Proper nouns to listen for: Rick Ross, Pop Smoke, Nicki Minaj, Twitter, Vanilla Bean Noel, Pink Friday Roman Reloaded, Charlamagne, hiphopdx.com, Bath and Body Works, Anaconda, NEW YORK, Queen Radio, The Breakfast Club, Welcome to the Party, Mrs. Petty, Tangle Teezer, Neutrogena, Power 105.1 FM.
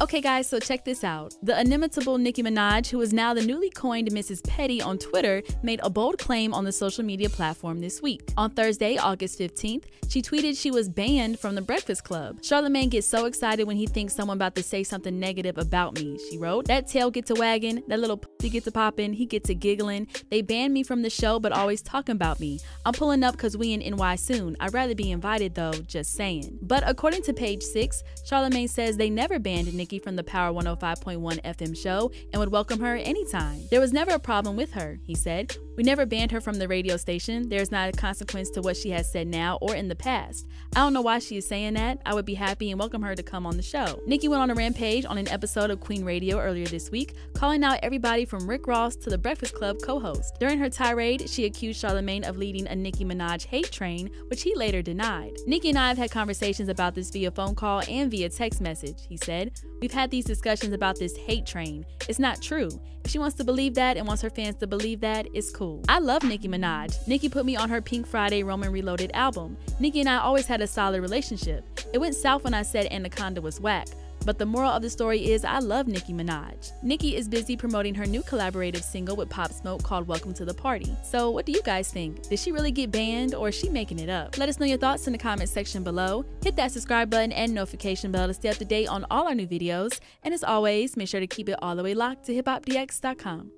Okay guys, so check this out. The inimitable Nicki Minaj, who is now the newly coined Mrs. Petty on Twitter, made a bold claim on the social media platform this week. On Thursday, August 15th, she tweeted she was banned from The Breakfast Club. Charlamagne gets so excited when he thinks someone about to say something negative about me, she wrote. That tail gets a wagging, that little pussy gets a poppin', he gets a giggling. They banned me from the show but always talking about me. I'm pulling up cause we in NY soon. I'd rather be invited though, just saying. But according to Page 6, Charlamagne says they never banned Nicki from the Power 105.1 FM show and would welcome her anytime. There was never a problem with her, he said. We never banned her from the radio station. There's not a consequence to what she has said now or in the past. I don't know why she is saying that. I would be happy and welcome her to come on the show. Nicki went on a rampage on an episode of Queen Radio earlier this week, calling out everybody from Rick Ross to the Breakfast Club co-host. During her tirade, she accused Charlamagne of leading a Nicki Minaj hate train, which he later denied. Nicki and I have had conversations about this via phone call and via text message, he said. We've had these discussions about this hate train. It's not true. If she wants to believe that and wants her fans to believe that, it's cool. I love Nicki Minaj. Nicki put me on her Pink Friday Roman Reloaded album. Nicki and I always had a solid relationship. It went south when I said Anaconda was whack. But the moral of the story is I love Nicki Minaj. Nicki is busy promoting her new collaborative single with Pop Smoke called Welcome to the Party. So what do you guys think? Did she really get banned or is she making it up? Let us know your thoughts in the comment section below. Hit that subscribe button and notification bell to stay up to date on all our new videos. And as always, make sure to keep it all the way locked to hiphopdx.com.